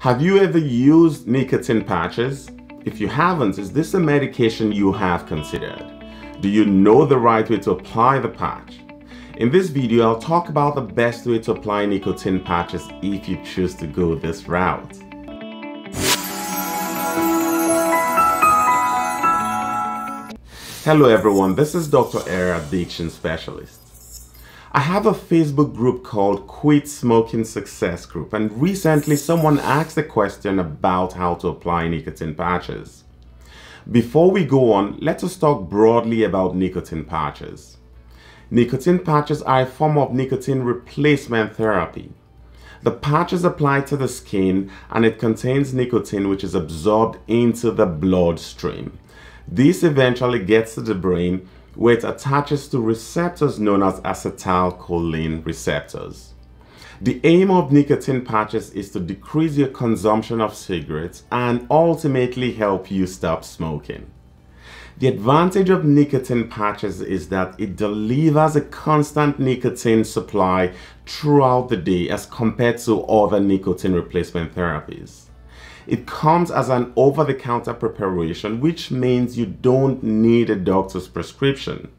Have you ever used nicotine patches? If you haven't, is this a medication you have considered? Do you know the right way to apply the patch? In this video, I'll talk about the best way to apply nicotine patches if you choose to go this route. Hello everyone, this is Dr. Air, Addiction Specialist. I have a Facebook group called Quit Smoking Success Group, and recently someone asked a question about how to apply nicotine patches. Before we go on, let us talk broadly about nicotine patches. Nicotine patches are a form of nicotine replacement therapy. The patch is applied to the skin and it contains nicotine, which is absorbed into the bloodstream. This eventually gets to the brain, where it attaches to receptors known as acetylcholine receptors. The aim of nicotine patches is to decrease your consumption of cigarettes and ultimately help you stop smoking. The advantage of nicotine patches is that it delivers a constant nicotine supply throughout the day as compared to other nicotine replacement therapies. It comes as an over-the-counter preparation, which means you don't need a doctor's prescription.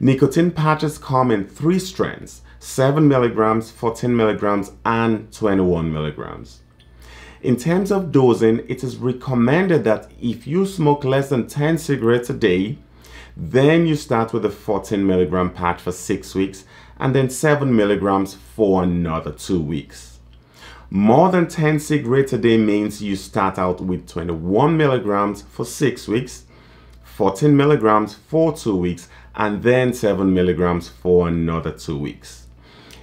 Nicotine patches come in 3 strengths: 7 milligrams, 14 milligrams, and 21 milligrams. In terms of dosing, it is recommended that if you smoke less than 10 cigarettes a day, then you start with a 14 milligram patch for 6 weeks, and then 7 milligrams for another 2 weeks. More than 10 cigarettes a day means you start out with 21 milligrams for 6 weeks, 14 milligrams for 2 weeks, and then 7 milligrams for another 2 weeks.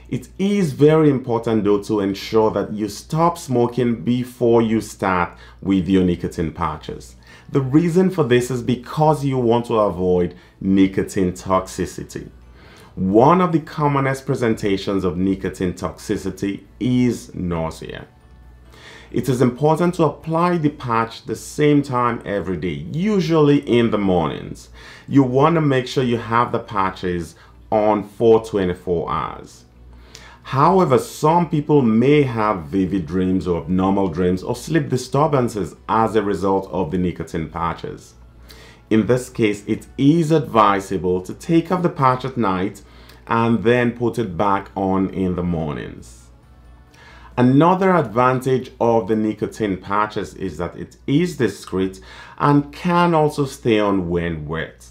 It is very important though to ensure that you stop smoking before you start with your nicotine patches. The reason for this is because you want to avoid nicotine toxicity. One of the commonest presentations of nicotine toxicity is nausea. It is important to apply the patch the same time every day, usually in the mornings. You want to make sure you have the patches on for 24 hours. However, some people may have vivid dreams or abnormal dreams or sleep disturbances as a result of the nicotine patches. In this case, it is advisable to take off the patch at night and then put it back on in the mornings. Another advantage of the nicotine patches is that it is discreet and can also stay on when wet.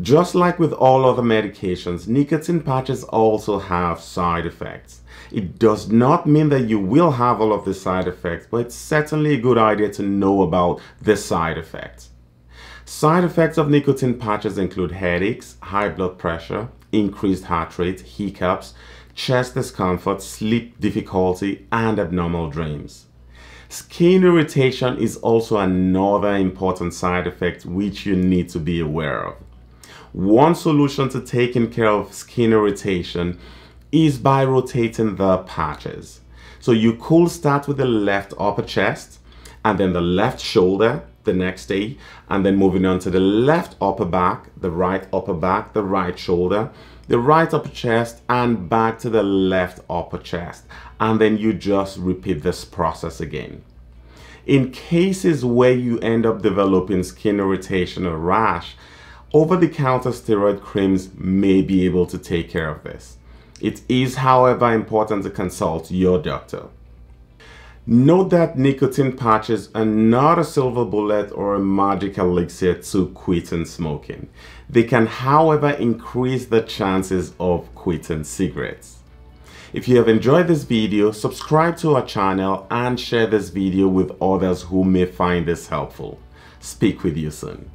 Just like with all other medications, nicotine patches also have side effects. It does not mean that you will have all of the side effects, but it's certainly a good idea to know about the side effects. Side effects of nicotine patches include headaches, high blood pressure, increased heart rate, hiccups, chest discomfort, sleep difficulty, and abnormal dreams. Skin irritation is also another important side effect which you need to be aware of. One solution to taking care of skin irritation is by rotating the patches. So you could start with the left upper chest and then the left shoulder the next day, and then moving on to the left upper back, the right shoulder, the right upper chest, and back to the left upper chest, and then you just repeat this process again. In cases where you end up developing skin irritation or rash, over-the-counter steroid creams may be able to take care of this. It is, however, important to consult your doctor. Note that nicotine patches are not a silver bullet or a magic elixir to quitting smoking. They can, however, increase the chances of quitting cigarettes. If you have enjoyed this video, subscribe to our channel and share this video with others who may find this helpful. Speak with you soon.